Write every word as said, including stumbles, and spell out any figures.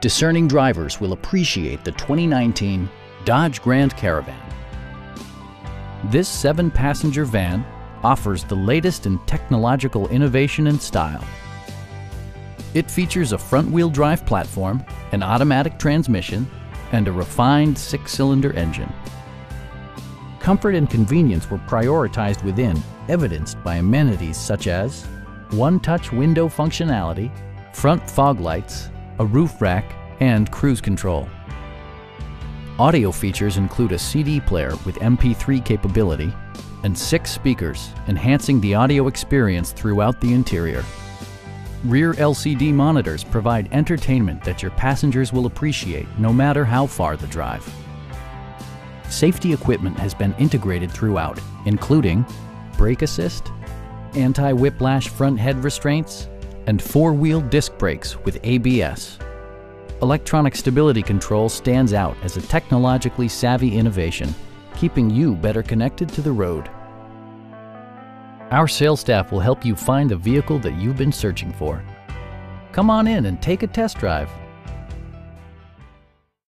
Discerning drivers will appreciate the twenty nineteen Dodge Grand Caravan. This seven passenger van offers the latest in technological innovation and style. It features a front-wheel drive platform, an automatic transmission, and a refined six cylinder engine. Comfort and convenience were prioritized within, evidenced by amenities such as one-touch window functionality, front fog lights, a roof rack, and cruise control. Audio features include a C D player with M P three capability and six speakers, enhancing the audio experience throughout the interior. Rear L C D monitors provide entertainment that your passengers will appreciate no matter how far the drive. Safety equipment has been integrated throughout, including brake assist, anti-whiplash front head restraints, and four-wheel disc brakes with A B S. Electronic stability control stands out as a technologically savvy innovation, keeping you better connected to the road. Our sales staff will help you find the vehicle that you've been searching for. Come on in and take a test drive.